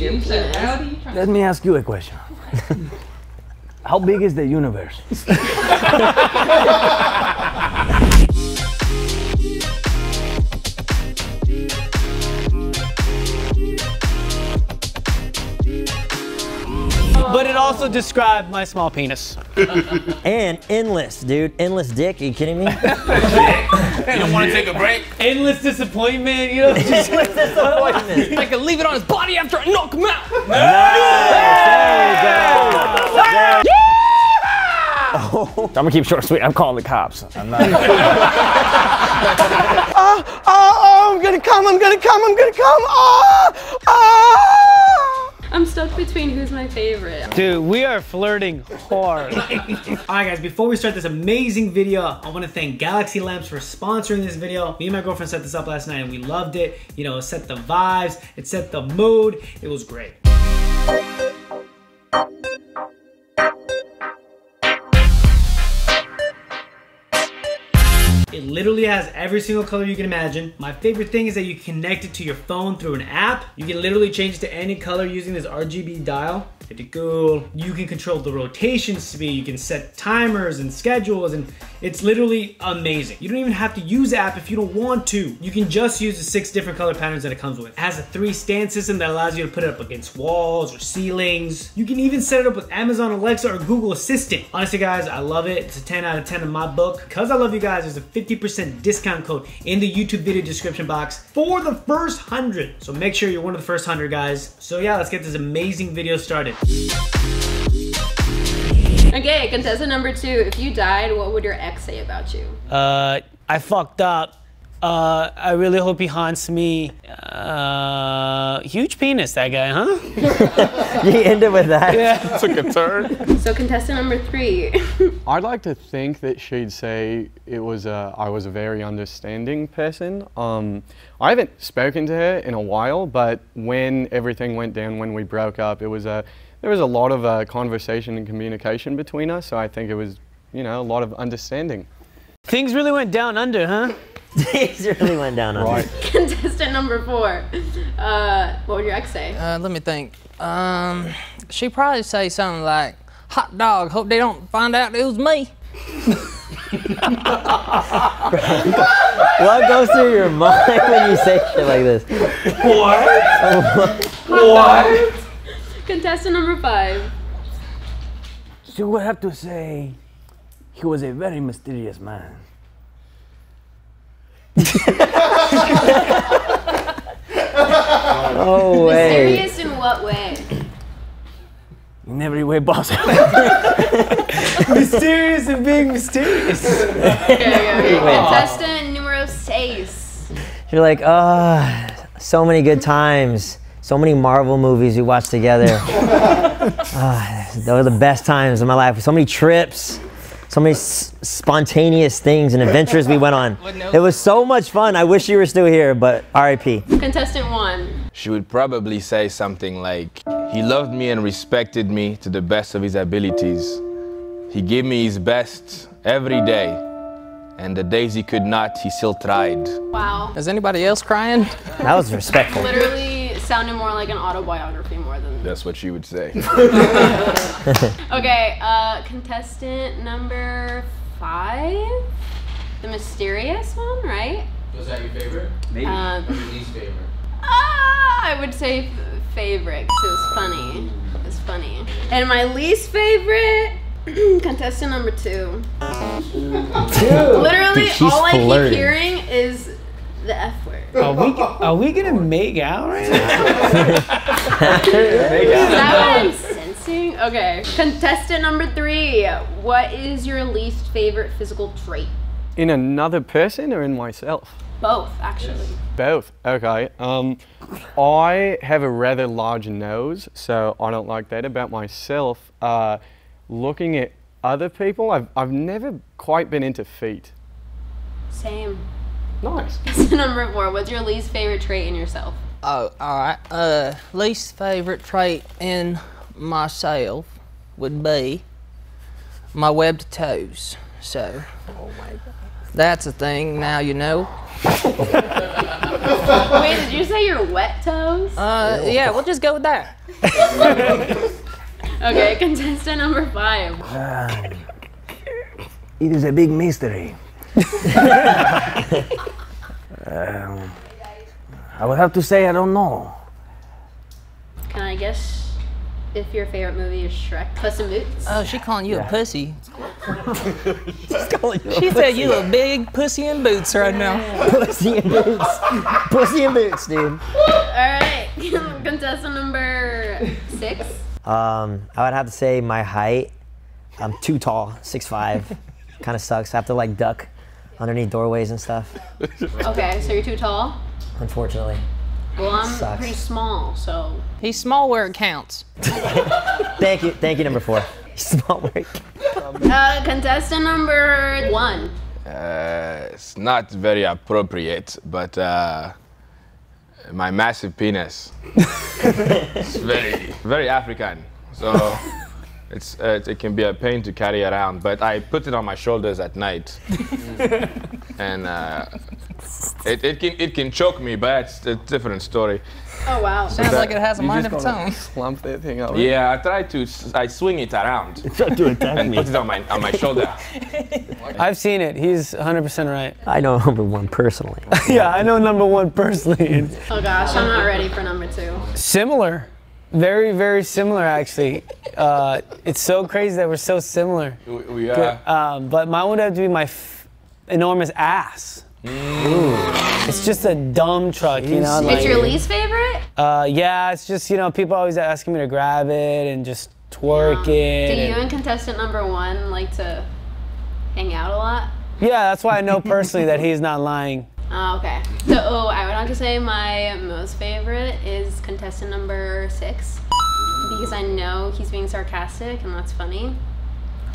your penis. Let me ask you a question. How big is the universe? But it also described my small penis. And endless, dude. Endless dick, are you kidding me? You don't want to take a break? Endless disappointment, you know? Endless disappointment. I can leave it on his body after I knock him out. Nice. Yeah. There you go. Yeah. Oh. I'm gonna keep short and sweet. I'm calling the cops. I'm not. I'm gonna come, Oh, I'm stuck between who's my favorite. Dude, we are flirting hard. All right, guys, before we start this amazing video, I want to thank Galaxy Lamps for sponsoring this video. Me and my girlfriend set this up last night and we loved it. You know, it set the vibes, it set the mood. It was great. It literally has every single color you can imagine. My favorite thing is that you connect it to your phone through an app. You can literally change it to any color using this RGB dial. Pretty cool. You can control the rotation speed. You can set timers and schedules, and it's literally amazing. You don't even have to use the app if you don't want to. You can just use the 6 different color patterns that it comes with. It has a 3-stand system that allows you to put it up against walls or ceilings. You can even set it up with Amazon Alexa or Google Assistant. Honestly, guys, I love it. It's a 10 out of 10 in my book. Because I love you guys, there's a 50% discount code in the YouTube video description box for the first 100. So make sure you're one of the first 100, guys. So yeah, let's get this amazing video started. Okay, contestant number 2. If you died, what would your ex say about you? I fucked up. I really hope he haunts me. Huge penis, that guy, huh? You ended with that. Yeah, took a turn. So contestant number 3. I'd like to think that she'd say it was I was a very understanding person. I haven't spoken to her in a while, but when everything went down, when we broke up, it was there was a lot of conversation and communication between us. So I think it was, you know, a lot of understanding. Things really went down under, huh? Things really went down under. Right. Contestant number 4. What would your ex say? Let me think. She'd probably say something like, "Hot dog, hope they don't find out it was me." What goes through your mind when you say shit like this? What? What? Contestant number 5. She would have to say, he was a very mysterious man. No way. Mysterious in what way? In every way possible. Mysterious and being mysterious. Okay. Contestant numero 6. You're like, so many good times. So many Marvel movies we watched together. Those are the best times of my life. So many trips, so many spontaneous things and adventures we went on. It was so much fun. I wish you were still here, but RIP. Contestant 1. She would probably say something like, he loved me and respected me to the best of his abilities. He gave me his best every day. And the days he could not, he still tried. Wow. Is anybody else crying? That was respectful. Literally. Sounded more like an autobiography more than... That's what she would say. Okay, contestant number 5? The mysterious one, right? Was that your favorite? Maybe. Your least favorite? I would say favorite, because it was funny. It was funny. And my least favorite... contestant number 2. Literally, dude, all I keep hearing is... the F word. Are we gonna make out right now? Is that what I'm sensing? Okay. Contestant number 3. What is your least favorite physical trait? In another person or in myself? Both, actually. Both. Okay. I have a rather large nose, so I don't like that about myself. Looking at other people, I've never quite been into feet. Same. Nice. Number 4, what's your least favorite trait in yourself? Oh, all right. Least favorite trait in myself would be my webbed toes. So. Oh my God. That's a thing, now you know. Wait, did you say your wet toes? Yeah, we'll just go with that. Okay, contestant number 5. It is a big mystery. I would have to say I don't know. Can I guess if your favorite movie is Shrek? Puss in Boots? Oh, she calling you a pussy. She's calling you she said you a big pussy in boots right now. Pussy in boots. Pussy in boots, dude. Alright, contestant number 6. I would have to say my height. I'm too tall, 6'5". Kind of sucks. I have to like duck underneath doorways and stuff. Okay, so you're too tall? Unfortunately. Well, I'm pretty small, so. He's small where it counts. Thank you, number 4. He's small where it counts. Contestant number 1. It's not very appropriate, but my massive penis. It's very, very African, so. It can be a pain to carry around, but I put it on my shoulders at night, and it can choke me, but it's a different story. Oh wow! Sounds like it has a mind of its own. Slump that thing over. Yeah, I try to. I swing it around. You try to attack me. Put it on my shoulder. I've seen it. He's 100% right. I know number 1 personally. Yeah, I know number 1 personally. Oh gosh, I'm not ready for number 2. Similar. Very, very similar, actually. It's so crazy that we're so similar. We are. But mine would have to be my enormous ass. Mm. It's just a dumb truck, you know? Like, it's your least favorite? Yeah, it's just, you know, people always asking me to grab it and just twerk it. Do you and contestant number 1 like to hang out a lot? Yeah, that's why I know personally that he's not lying. Oh, okay. So, I would have to say my most favorite is contestant number 6, because I know he's being sarcastic and that's funny.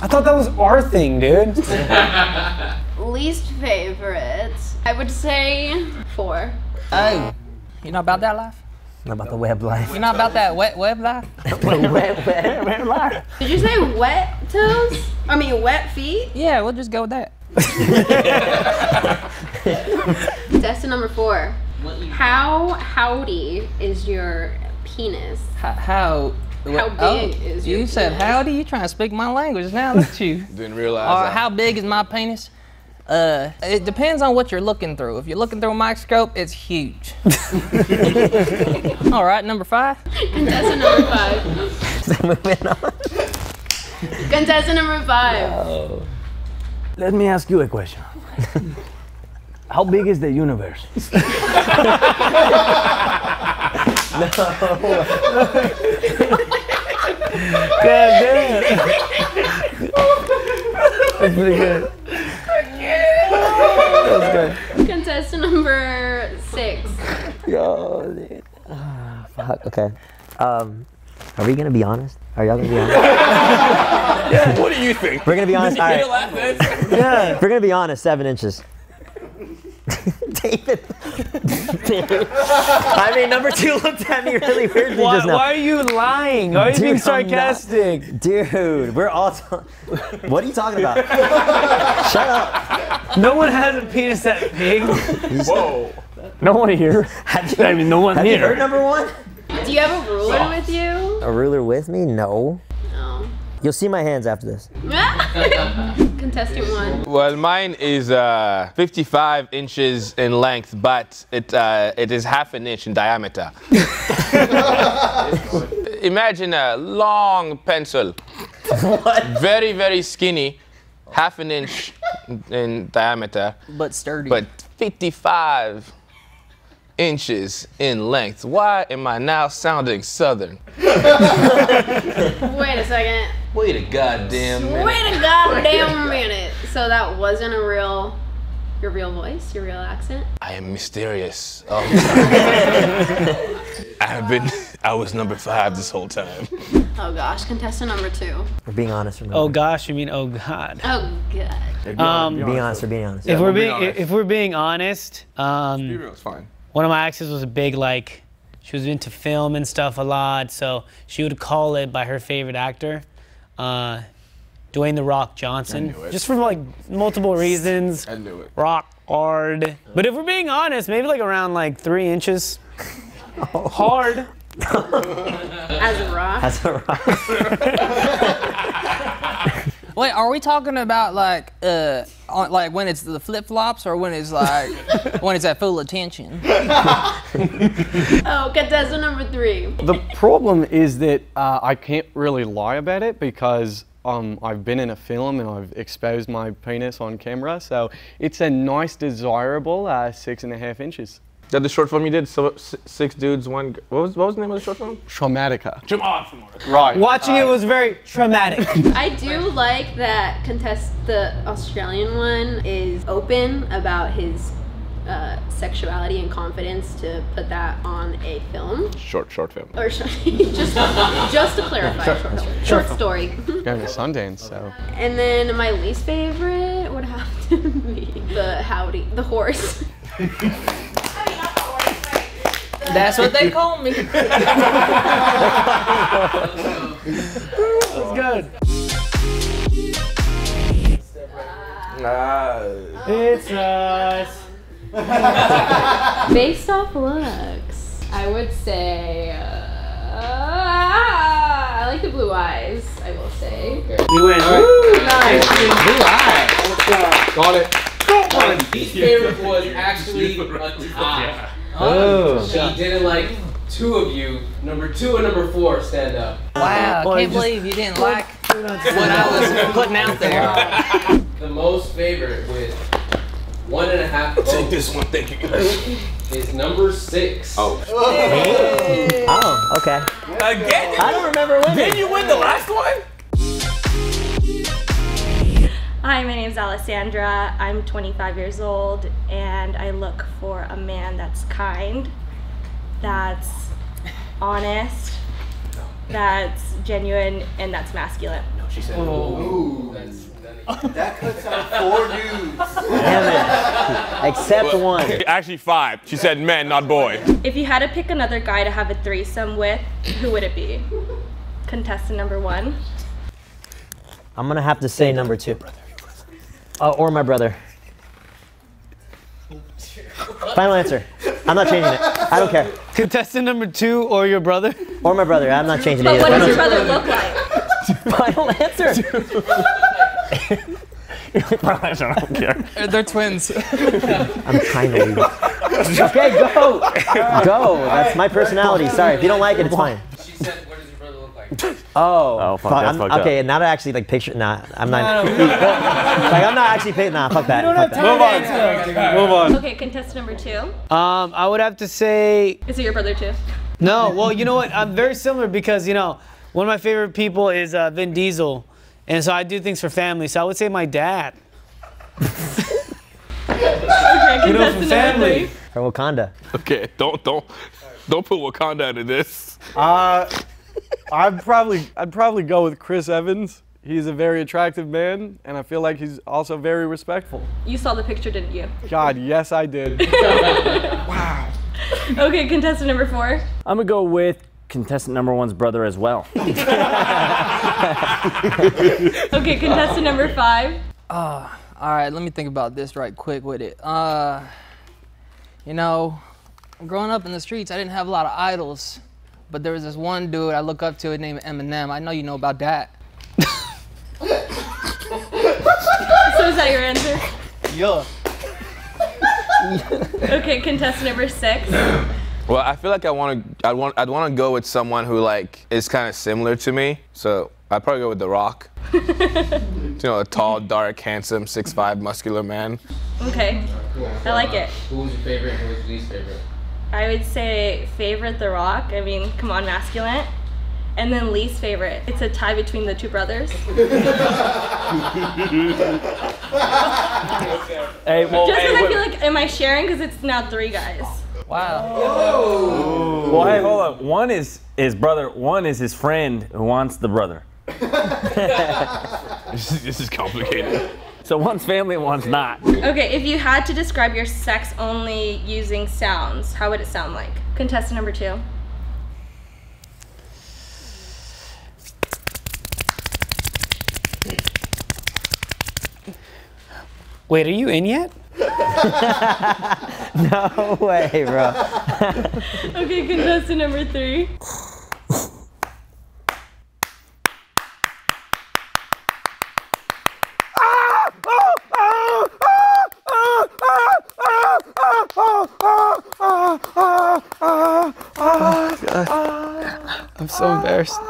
I thought that was our thing, dude. Least favorite, I would say 4. Oh, you know about that life? Not about the web life. You're not about that web life? web life. Did you say wet toes? I mean, wet feet? Yeah, we'll just go with that. Contestant number 4. How howdy is your penis? How big is your penis? You said howdy? You're trying to speak my language now, aren't you? Didn't realize that. How big is my penis? It depends on what you're looking through. If you're looking through a microscope, it's huge. All right, number 5. Contestant number 5. Is that moving on? Contestant number 5. No. Let me ask you a question. How big is the universe? No. God damn. That's pretty good. That was good. Contestant number 6. Oh, dude. Oh, fuck. Okay. Are we gonna be honest? Are y'all gonna be honest? Yeah. What do you think? We're gonna be honest. All right. Yeah. We're gonna be honest. 7 inches. David. David. I mean, number 2 looked at me really weirdly just now. Why are you lying? Why are you being sarcastic? Dude, we're all. What are you talking about? Shut up. No one has a penis that big. Whoa. No one here. I mean, no one here. Have you heard number 1? Do you have a ruler with you? A ruler with me? No. No. You'll see my hands after this. Contestant 1. Well, mine is 55 inches in length, but it is ½ an inch in diameter. Imagine a long pencil. What? Very, very skinny, ½ an inch in diameter. But sturdy. But 55. Inches in length. Why am I now sounding Southern? Wait a second. Wait a goddamn minute. Wait a goddamn minute. So that wasn't a real, your real voice, your real accent? I am mysterious. Oh. I was number 5 this whole time. Oh gosh, contestant number 2. We're being honest. Remember. Oh gosh, you mean oh god. Oh god. Being honest. If we're being honest, be real, it's fine. One of my exes was a big, like, she was into film and stuff a lot, so she would call it by her favorite actor. Dwayne the Rock Johnson. Just for like multiple reasons. I knew it. Rock hard. But if we're being honest, maybe like around like 3 inches. Oh. Hard. As a rock. As a rock. Wait, are we talking about like when it's the flip-flops or when it's like when it's at full attention? Oh, contestant number 3. The problem is that I can't really lie about it because I've been in a film and I've exposed my penis on camera, so it's a nice, desirable 6.5 inches. That the short film you did, so, 6 Dudes, 1... What was the name of the short film? Traumatica. Traumatica. Right. Watching it was very traumatic. I do like that contest. The Australian one is open about his sexuality and confidence to put that on a film. Short film. Or just to clarify. Short story. Going to Sundance, so. And then my least favorite would have to be the howdy, the horse. That's what they call me. It's good. It's us. Based off looks, I would say I like the blue eyes. I will say. You win. Woo, nice. Blue eyes. Got it. My least favorite was actually a tie. Oh. She did it like 2 of you, number 2 and number 4, stand up. Wow, I can't believe you didn't like what I was putting out there. The most favorite with 1.5 votes. Take this one, thank you guys. Is number 6. Oh. Hey. Oh, okay. Again? I don't remember winning. Did you win the last one? Hi, my name's Alessandra. I'm 25 years old, and I look for a man that's kind, that's honest, that's genuine, and that's masculine. No, she said, ooh. That cuts out 4 dudes. Damn it. Except 1. Actually 5. She said men, not boy. If you had to pick another guy to have a threesome with, who would it be? Contestant number 1. I'm gonna have to say number 2. Or my brother. Final answer. I'm not changing it. I don't care. Contestant number 2 or your brother? Or my brother. I'm not changing it either. But what does your brother look like? Final answer. Final answer. I don't care. They're twins. I'm trying to leave. Okay, go. Go. That's my personality. Sorry. If you don't like it, it's fine. She said, what does your brother look like? Oh. Fuck. That's fucked okay, up. Not actually like picture. Nah, I'm not. No. Like I'm not actually picking. Nah, fuck that. Move on. Okay, contestant number 2. I would have to say. Is it your brother too? No. Well, you know what? I'm very similar because you know one of my favorite people is Vin Diesel, and so I do things for family. So I would say my dad. Okay, you know, for family. From Wakanda. Okay, don't put Wakanda into this. I'd probably go with Chris Evans. He's a very attractive man, and I feel like he's also very respectful. You saw the picture, didn't you? God, yes, I did. Wow. Okay, contestant number 4. I'm gonna go with contestant number 1's brother as well. Okay, contestant number 5. All right, let me think about this right quick with it. You know, growing up in the streets, I didn't have a lot of idols. But there was this one dude I look up to named Eminem. I know you know about that. So is that your answer? Yeah. Okay, contestant number 6. Well, I feel like I'd want to go with someone who like is kind of similar to me. So I'd probably go with The Rock. You know, a tall, dark, handsome, 6'5", muscular man. Okay, cool. I like it. Who's your favorite? And who's your least favorite? I would say favorite, The Rock. I mean, come on, masculine. And then least favorite. It's a tie between the two brothers. Hey, well, just because I feel like, am I sharing? Because it's now 3 guys. Wow. Oh. Well, hey, hold up. One is his brother. One is his friend who wants the brother. This is complicated. So one's family and one's not. Okay, if you had to describe your sex only using sounds, how would it sound like? Contestant number 2. Wait, are you in yet? No way, bro. Okay, contestant number 3. I'm so embarrassed.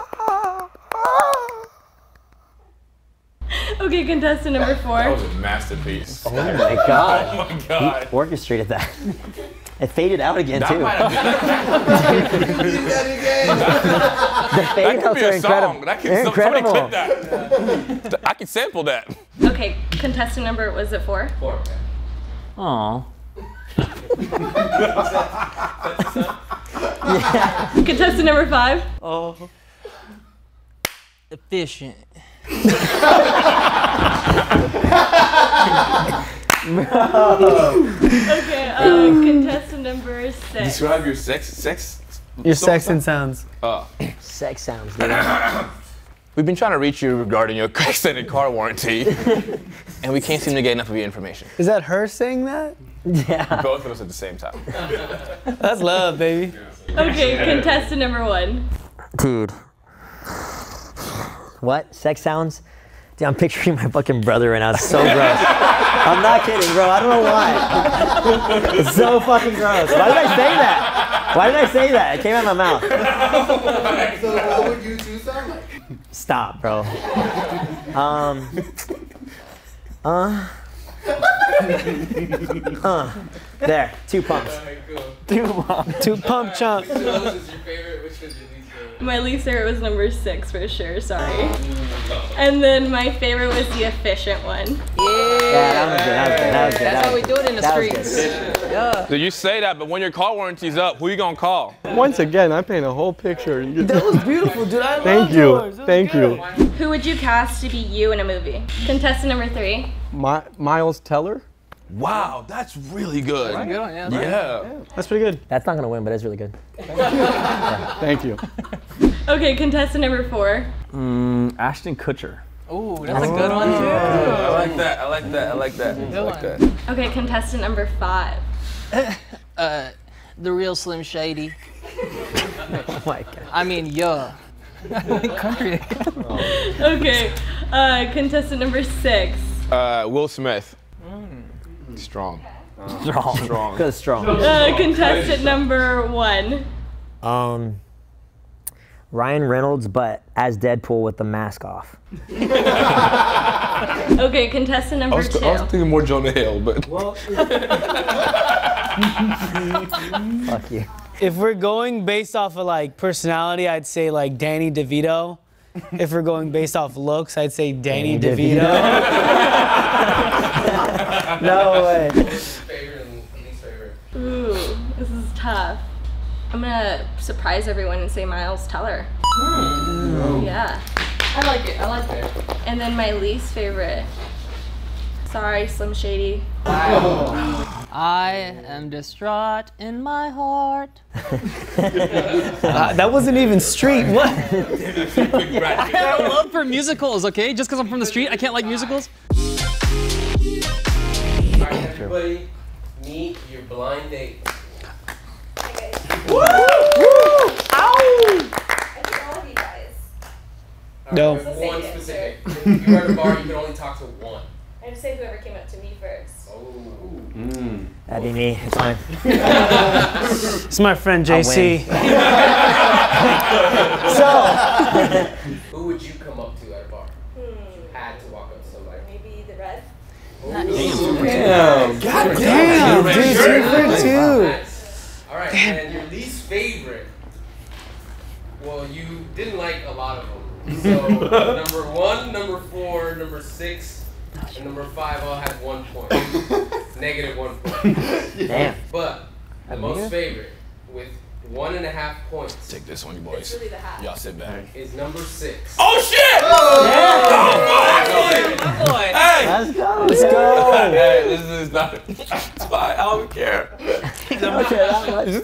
Okay, contestant number 4. That was a masterpiece. Oh my god. Oh my god. He orchestrated that. It faded out again, that too. That could be a song. That could, incredible. Somebody clip that. I could sample that. Okay, contestant number, was it 4? 4. Aww. Yeah. Contestant number 5. Oh. Efficient. No. Okay, contestant number 6. Describe your sex and sounds. Oh. Sex sounds, dude. We've been trying to reach you regarding your extended car warranty, and we can't seem to get enough of your information. Is that her saying that? Yeah. Both of us at the same time. That's love, baby. Okay, contestant number 1. Dude. What? Sex sounds? Dude, I'm picturing my fucking brother right now. It's so gross. I'm not kidding, bro. I don't know why. It's so fucking gross. Why did I say that? Why did I say that? It came out of my mouth. So what would you two sound like? Stop, bro. There. 2 pumps. Right, cool. 2 pump chunks. Which one is your favorite? Which one is your least favorite? My least favorite was number 6 for sure, sorry. And then my favorite was the efficient one. Yeah, that was good. That's how we do it in the streets. Yeah. So you say that, but when your car warranty's up, who are you gonna call? Once again, I paint a whole picture. That was beautiful, dude. I love yours. Thank you. Who would you cast to be you in a movie? Contestant number 3. Miles Teller. Wow, that's really good. Right? Good one, yeah, yeah. That's pretty good. That's not gonna win, but it's really good. Thank you. Okay, contestant number 4. Ashton Kutcher. Ooh, that's a good one too. Yeah. I like that. I like that. I like that. I like that. Okay, contestant number 5. The real Slim Shady. Oh my god. I mean, yeah. Country. Okay, contestant number 6. Will Smith. Strong. Strong. Cause strong. Contestant number 1. Ryan Reynolds, but as Deadpool with the mask off. Okay, contestant number 2. I was thinking more Jonah Hill, but. Well, fuck you. If we're going based off of like personality, I'd say like Danny DeVito. If we're going based off looks, I'd say Danny DeVito. No way. Favorite and least favorite. Ooh, this is tough. I'm gonna surprise everyone and say Miles Teller. Yeah. I like it, I like it. And then my least favorite. Sorry, Slim Shady. Wow. I am distraught in my heart. That wasn't even street, what? I have a love for musicals, okay? Just because I'm from the street, I can't like musicals. All right, everybody, meet your blind date. Woo! Woo! Ow! I think all of you guys. No. One specific. If you're at a bar, you can only talk to one. I just say whoever came up to me first. Oh. That'd be me. It's fine. It's my friend Jc. So. Who would you come up to at a bar? If you had to walk up to somebody. Maybe the Red. Damn. God damn. Dude, super too. All right, and your least favorite, well, you didn't like a lot of them. So number 1, number 4, number 6, and number 5 all had 1 point. -1 point. Damn. But the most favorite, with 1.5 points. Take this one, you boys. It's really the half. Y'all sit back. Is number 6. Oh, shit! Oh, yeah. Oh, boy! Hey! Let's go! Let's go! Hey, this is not... It's fine, I don't care. This is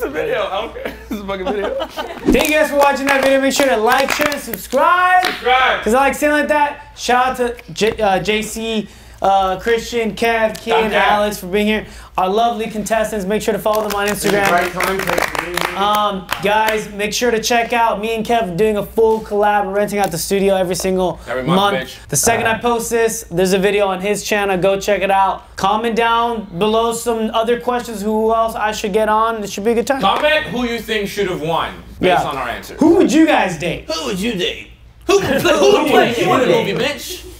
a video, I don't care. This is a fucking video. Thank you guys for watching that video. Make sure to like, share, and subscribe. Because I like saying like that. Shout out to Jc Christian, Kev, Ken, Alex for being here. Our lovely contestants, make sure to follow them on Instagram. Guys, make sure to check out me and Kev doing a full collab. We're renting out the studio every month. The second I post this, there's a video on his channel. Go check it out. Comment down below some other questions. Who else I should get on? It should be a good time. Comment who you think should have won based on our answers. Who would you guys date? Who would you date? Who would play you in a movie, bitch?